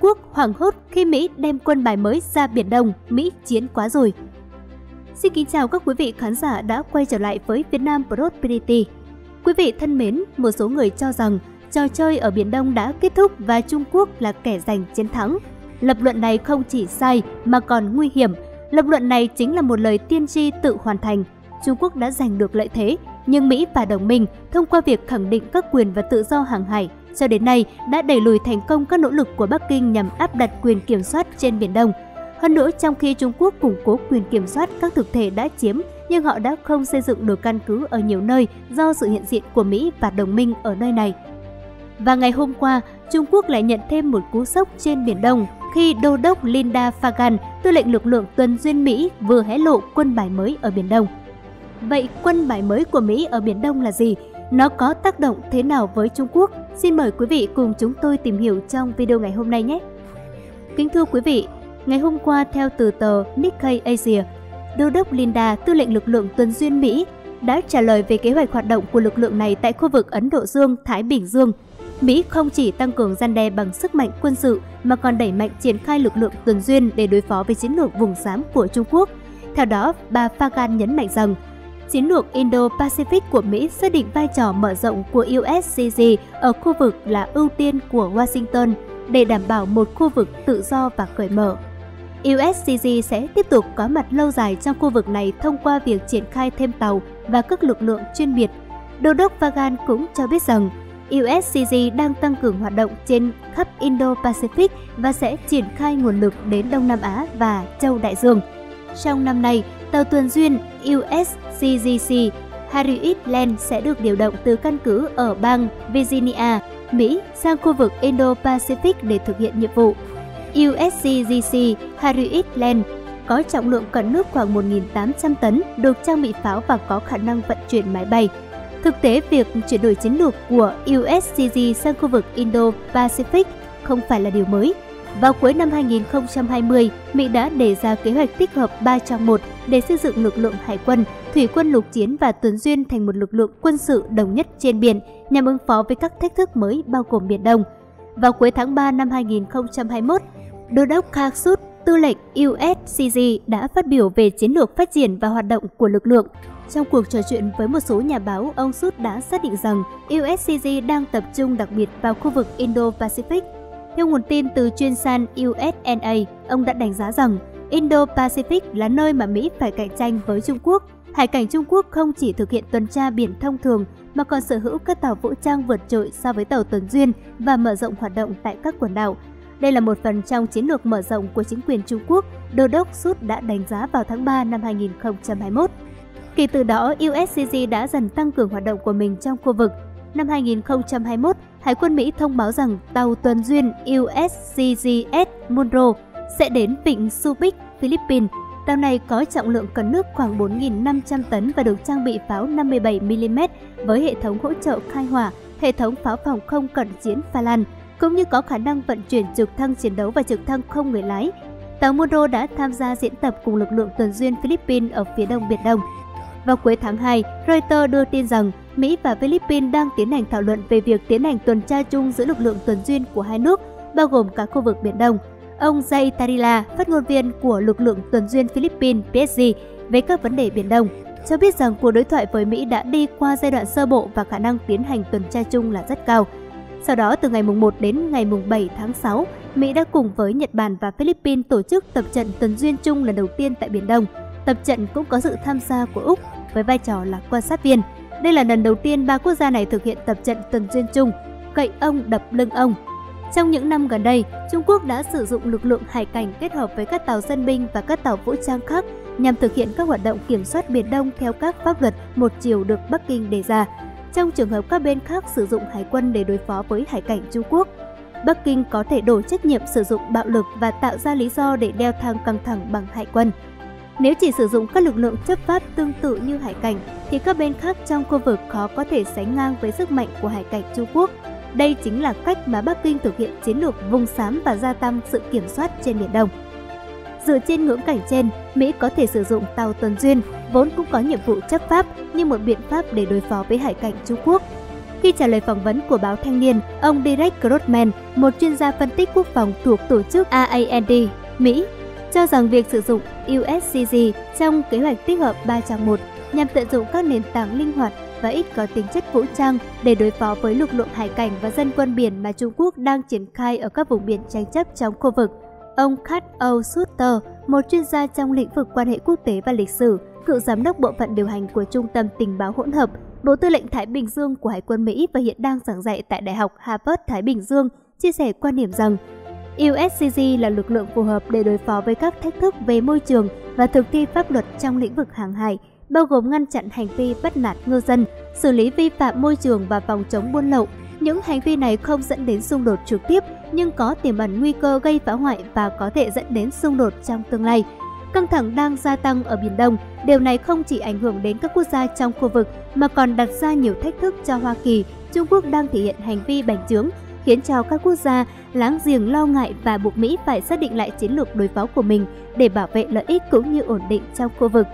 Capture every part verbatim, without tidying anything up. Quốc hoảng hốt khi Mỹ đem quân bài mới ra Biển Đông, Mỹ chiến quá rồi. Xin kính chào các quý vị khán giả đã quay trở lại với Vietnam Prosperity. Quý vị thân mến, một số người cho rằng trò chơi ở Biển Đông đã kết thúc và Trung Quốc là kẻ giành chiến thắng. Lập luận này không chỉ sai mà còn nguy hiểm. Lập luận này chính là một lời tiên tri tự hoàn thành. Trung Quốc đã giành được lợi thế, nhưng Mỹ và đồng minh thông qua việc khẳng định các quyền và tự do hàng hải cho đến nay đã đẩy lùi thành công các nỗ lực của Bắc Kinh nhằm áp đặt quyền kiểm soát trên Biển Đông. Hơn nữa, trong khi Trung Quốc củng cố quyền kiểm soát các thực thể đã chiếm, nhưng họ đã không xây dựng được căn cứ ở nhiều nơi do sự hiện diện của Mỹ và đồng minh ở nơi này. Và ngày hôm qua, Trung Quốc lại nhận thêm một cú sốc trên Biển Đông khi Đô đốc Linda Fagan, tư lệnh lực lượng tuần duyên Mỹ, vừa hé lộ quân bài mới ở Biển Đông. Vậy quân bài mới của Mỹ ở Biển Đông là gì? Nó có tác động thế nào với Trung Quốc? Xin mời quý vị cùng chúng tôi tìm hiểu trong video ngày hôm nay nhé! Kính thưa quý vị, ngày hôm qua theo từ tờ Nikkei Asia, Đô đốc Linda, tư lệnh lực lượng tuần duyên Mỹ, đã trả lời về kế hoạch hoạt động của lực lượng này tại khu vực Ấn Độ Dương-Thái Bình Dương. Mỹ không chỉ tăng cường răn đe bằng sức mạnh quân sự mà còn đẩy mạnh triển khai lực lượng tuần duyên để đối phó với chiến lược vùng xám của Trung Quốc. Theo đó, bà Fagan nhấn mạnh rằng chiến lược Indo-Pacific của Mỹ xác định vai trò mở rộng của U S C G ở khu vực là ưu tiên của Washington để đảm bảo một khu vực tự do và cởi mở. U S C G sẽ tiếp tục có mặt lâu dài trong khu vực này thông qua việc triển khai thêm tàu và các lực lượng chuyên biệt. Đô đốc Fagan cũng cho biết rằng U S C G đang tăng cường hoạt động trên khắp Indo-Pacific và sẽ triển khai nguồn lực đến Đông Nam Á và Châu Đại Dương. Trong năm nay, tàu tuần duyên U S C G C Harriet Lane sẽ được điều động từ căn cứ ở bang Virginia, Mỹ sang khu vực Indo-Pacific để thực hiện nhiệm vụ. U S C G C Harriet Lane có trọng lượng cận nước khoảng một nghìn tám trăm tấn, được trang bị pháo và có khả năng vận chuyển máy bay. Thực tế, việc chuyển đổi chiến lược của U S C G sang khu vực Indo-Pacific không phải là điều mới. Vào cuối năm hai nghìn không trăm hai mươi, Mỹ đã đề ra kế hoạch tích hợp ba trong một để xây dựng lực lượng hải quân, thủy quân lục chiến và tuần duyên thành một lực lượng quân sự đồng nhất trên biển nhằm ứng phó với các thách thức mới bao gồm Biển Đông. Vào cuối tháng ba năm hai nghìn không trăm hai mươi mốt, Đô đốc Khark Sút, tư lệnh U S C G đã phát biểu về chiến lược phát triển và hoạt động của lực lượng. Trong cuộc trò chuyện với một số nhà báo, ông Sút đã xác định rằng U S C G đang tập trung đặc biệt vào khu vực Indo-Pacific. Theo nguồn tin từ chuyên san U S N A, ông đã đánh giá rằng Indo-Pacific là nơi mà Mỹ phải cạnh tranh với Trung Quốc. Hải cảnh Trung Quốc không chỉ thực hiện tuần tra biển thông thường mà còn sở hữu các tàu vũ trang vượt trội so với tàu tuần duyên và mở rộng hoạt động tại các quần đảo. Đây là một phần trong chiến lược mở rộng của chính quyền Trung Quốc, Đô đốc Sút đã đánh giá vào tháng ba năm hai nghìn không trăm hai mươi mốt. Kể từ đó, U S C G đã dần tăng cường hoạt động của mình trong khu vực. Năm hai nghìn không trăm hai mươi mốt, Hải quân Mỹ thông báo rằng tàu tuần duyên U S C G S Munro sẽ đến vịnh Subic, Philippines. Tàu này có trọng lượng cấn nước khoảng bốn nghìn năm trăm tấn và được trang bị pháo năm mươi bảy mi li mét với hệ thống hỗ trợ khai hỏa, hệ thống pháo phòng không cận chiến Pha Lan, cũng như có khả năng vận chuyển trực thăng chiến đấu và trực thăng không người lái. Tàu Munro đã tham gia diễn tập cùng lực lượng tuần duyên Philippines ở phía đông Biển Đông. Vào cuối tháng hai, Reuters đưa tin rằng Mỹ và Philippines đang tiến hành thảo luận về việc tiến hành tuần tra chung giữa lực lượng tuần duyên của hai nước, bao gồm cả khu vực Biển Đông. Ông Jay Tarila, phát ngôn viên của lực lượng tuần duyên Philippines P S G về các vấn đề Biển Đông, cho biết rằng cuộc đối thoại với Mỹ đã đi qua giai đoạn sơ bộ và khả năng tiến hành tuần tra chung là rất cao. Sau đó, từ ngày mùng một đến ngày mùng bảy tháng sáu, Mỹ đã cùng với Nhật Bản và Philippines tổ chức tập trận tuần duyên chung lần đầu tiên tại Biển Đông. Tập trận cũng có sự tham gia của Úc với vai trò là quan sát viên. Đây là lần đầu tiên ba quốc gia này thực hiện tập trận tuần duyên chung, cậy ông đập lưng ông. Trong những năm gần đây, Trung Quốc đã sử dụng lực lượng hải cảnh kết hợp với các tàu dân binh và các tàu vũ trang khác nhằm thực hiện các hoạt động kiểm soát Biển Đông theo các pháp luật một chiều được Bắc Kinh đề ra. Trong trường hợp các bên khác sử dụng hải quân để đối phó với hải cảnh Trung Quốc, Bắc Kinh có thể đổ trách nhiệm sử dụng bạo lực và tạo ra lý do để leo thang căng thẳng bằng hải quân. Nếu chỉ sử dụng các lực lượng chấp pháp tương tự như hải cảnh, thì các bên khác trong khu vực khó có thể sánh ngang với sức mạnh của hải cảnh Trung Quốc. Đây chính là cách mà Bắc Kinh thực hiện chiến lược vùng xám và gia tăng sự kiểm soát trên Biển Đông. Dựa trên ngưỡng cảnh trên, Mỹ có thể sử dụng tàu tuần duyên, vốn cũng có nhiệm vụ chấp pháp, như một biện pháp để đối phó với hải cảnh Trung Quốc. Khi trả lời phỏng vấn của báo Thanh niên, ông Derek Grothman, một chuyên gia phân tích quốc phòng thuộc tổ chức a a en đê, Mỹ, cho rằng việc sử dụng u ét xê giê trong kế hoạch tích hợp ba trong một nhằm tận dụng các nền tảng linh hoạt và ít có tính chất vũ trang để đối phó với lực lượng hải cảnh và dân quân biển mà Trung Quốc đang triển khai ở các vùng biển tranh chấp trong khu vực. Ông Carl Schuster, một chuyên gia trong lĩnh vực quan hệ quốc tế và lịch sử, cựu giám đốc bộ phận điều hành của Trung tâm Tình báo hỗn hợp, Bộ Tư lệnh Thái Bình Dương của Hải quân Mỹ và hiện đang giảng dạy tại Đại học Harvard-Thái Bình Dương, chia sẻ quan điểm rằng u ét xê giê là lực lượng phù hợp để đối phó với các thách thức về môi trường và thực thi pháp luật trong lĩnh vực hàng hải, bao gồm ngăn chặn hành vi bắt nạt ngư dân, xử lý vi phạm môi trường và phòng chống buôn lậu. Những hành vi này không dẫn đến xung đột trực tiếp nhưng có tiềm ẩn nguy cơ gây phá hoại và có thể dẫn đến xung đột trong tương lai. Căng thẳng đang gia tăng ở Biển Đông, điều này không chỉ ảnh hưởng đến các quốc gia trong khu vực mà còn đặt ra nhiều thách thức cho Hoa Kỳ. Trung Quốc đang thể hiện hành vi bành trướng, khiến cho các quốc gia láng giềng lo ngại và buộc Mỹ phải xác định lại chiến lược đối phó của mình để bảo vệ lợi ích cũng như ổn định trong khu vực.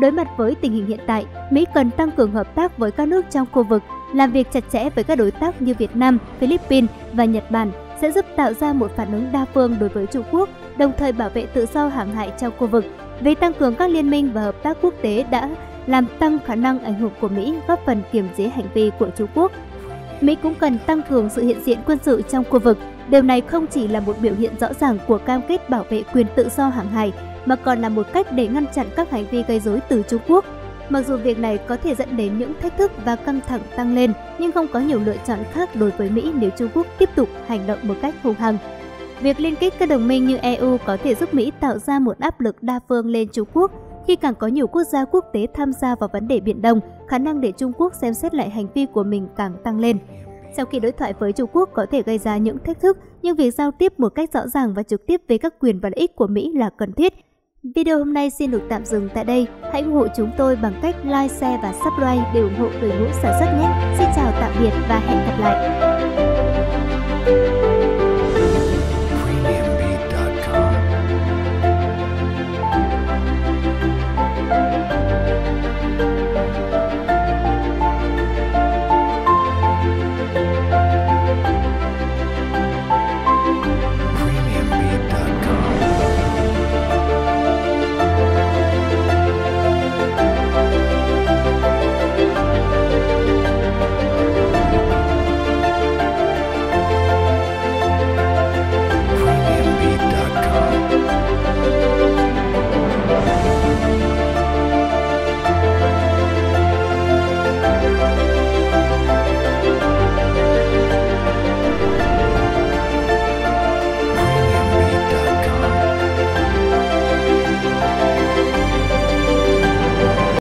Đối mặt với tình hình hiện tại, Mỹ cần tăng cường hợp tác với các nước trong khu vực, làm việc chặt chẽ với các đối tác như Việt Nam, Philippines và Nhật Bản sẽ giúp tạo ra một phản ứng đa phương đối với Trung Quốc, đồng thời bảo vệ tự do hàng hải trong khu vực. Việc tăng cường các liên minh và hợp tác quốc tế đã làm tăng khả năng ảnh hưởng của Mỹ, góp phần kiềm chế hành vi của Trung Quốc. Mỹ cũng cần tăng cường sự hiện diện quân sự trong khu vực. Điều này không chỉ là một biểu hiện rõ ràng của cam kết bảo vệ quyền tự do hàng hải, mà còn là một cách để ngăn chặn các hành vi gây rối từ Trung Quốc. Mặc dù việc này có thể dẫn đến những thách thức và căng thẳng tăng lên, nhưng không có nhiều lựa chọn khác đối với Mỹ nếu Trung Quốc tiếp tục hành động một cách hung hăng. Việc liên kết các đồng minh như e u có thể giúp Mỹ tạo ra một áp lực đa phương lên Trung Quốc. Khi càng có nhiều quốc gia quốc tế tham gia vào vấn đề Biển Đông, khả năng để Trung Quốc xem xét lại hành vi của mình càng tăng lên. Sau khi đối thoại với Trung Quốc có thể gây ra những thách thức, nhưng việc giao tiếp một cách rõ ràng và trực tiếp với các quyền và lợi ích của Mỹ là cần thiết. Video hôm nay xin được tạm dừng tại đây. Hãy ủng hộ chúng tôi bằng cách like, share và subscribe để ủng hộ đội ngũ sản xuất nhé. Xin chào, tạm biệt và hẹn gặp lại.